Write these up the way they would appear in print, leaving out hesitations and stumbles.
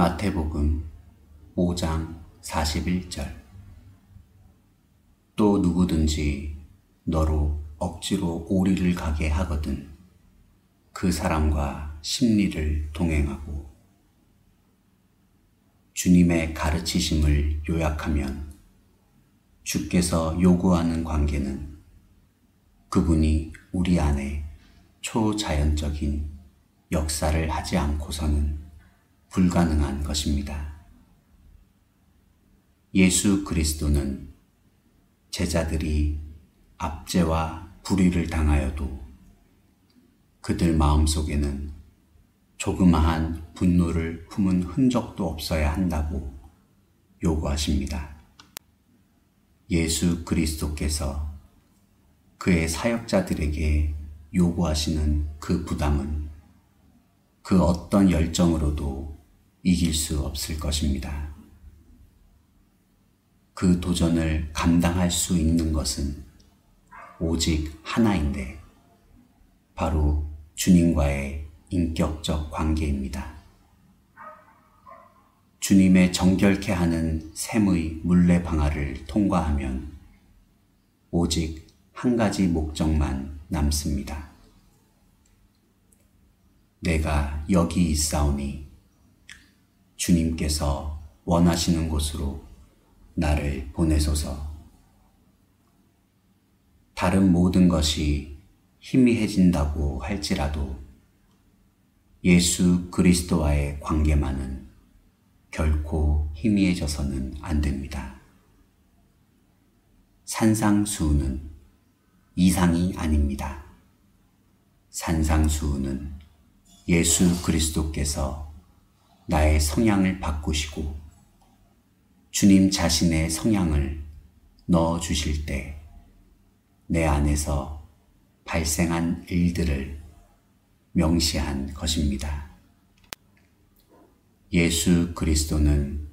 마태복음 5장 41절. 또 누구든지 너로 억지로 오리를 가게 하거든 그 사람과 십리를 동행하고. 주님의 가르치심을 요약하면 주께서 요구하는 관계는 그분이 우리 안에 초자연적인 역사를 하지 않고서는 불가능한 것입니다. 예수 그리스도는 제자들이 압제와 불의를 당하여도 그들 마음속에는 조그마한 분노를 품은 흔적도 없어야 한다고 요구하십니다. 예수 그리스도께서 그의 사역자들에게 요구하시는 그 부담은 그 어떤 열정으로도 이길 수 없을 것입니다. 그 도전을 감당할 수 있는 것은 오직 하나인데 바로 주님과의 인격적 관계입니다. 주님의 정결케 하는 샘의 물레 방아를 통과하면 오직 한 가지 목적만 남습니다. 내가 여기 있사오니 주님께서 원하시는 곳으로 나를 보내소서. 다른 모든 것이 희미해진다고 할지라도 예수 그리스도와의 관계만은 결코 희미해져서는 안 됩니다. 산상수훈은 이상이 아닙니다. 산상수훈은 예수 그리스도께서 나의 성향을 바꾸시고 주님 자신의 성향을 넣어주실 때 내 안에서 발생한 일들을 명시한 것입니다. 예수 그리스도는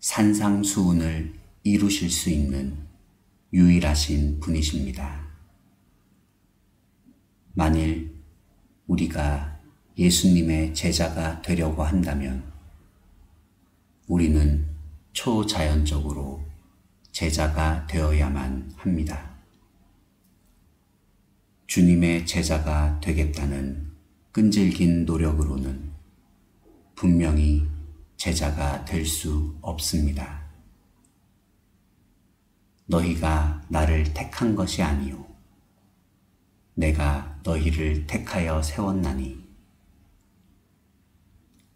산상수훈을 이루실 수 있는 유일하신 분이십니다. 만일 우리가 예수님의 제자가 되려고 한다면 우리는 초자연적으로 제자가 되어야만 합니다. 주님의 제자가 되겠다는 끈질긴 노력으로는 분명히 제자가 될 수 없습니다. 너희가 나를 택한 것이 아니요 내가 너희를 택하여 세웠나니.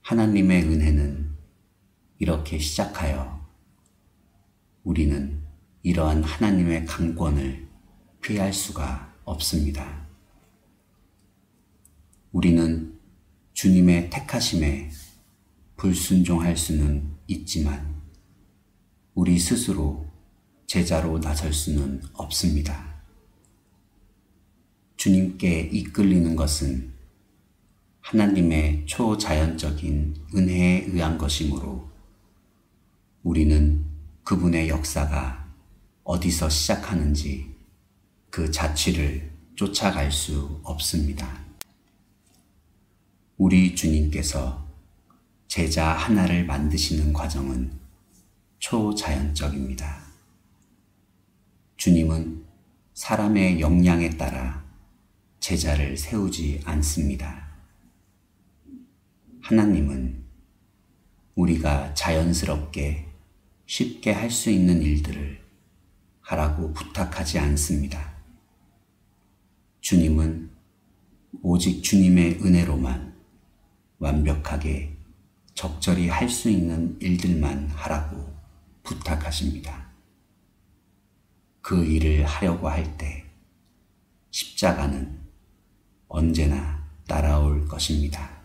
하나님의 은혜는 이렇게 시작하여 우리는 이러한 하나님의 강권을 피할 수가 없습니다. 우리는 주님의 택하심에 불순종할 수는 있지만 우리 스스로 제자로 나설 수는 없습니다. 주님께 이끌리는 것은 하나님의 초자연적인 은혜에 의한 것이므로 우리는 그분의 역사가 어디서 시작하는지 그 자취를 쫓아갈 수 없습니다. 우리 주님께서 제자 하나를 만드시는 과정은 초자연적입니다. 주님은 사람의 역량에 따라 제자를 세우지 않습니다. 하나님은 우리가 자연스럽게 쉽게 할 수 있는 일들을 하라고 부탁하지 않습니다. 주님은 오직 주님의 은혜로만 완벽하게 적절히 할 수 있는 일들만 하라고 부탁하십니다. 그 일을 하려고 할 때 십자가는 언제나 따라올 것입니다.